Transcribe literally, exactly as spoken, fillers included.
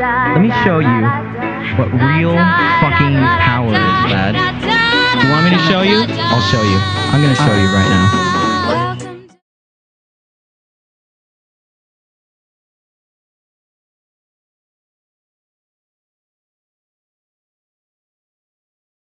Let me show you what real fucking power is, lad. You want me to show you? I'll show you. I'm gonna show you right now.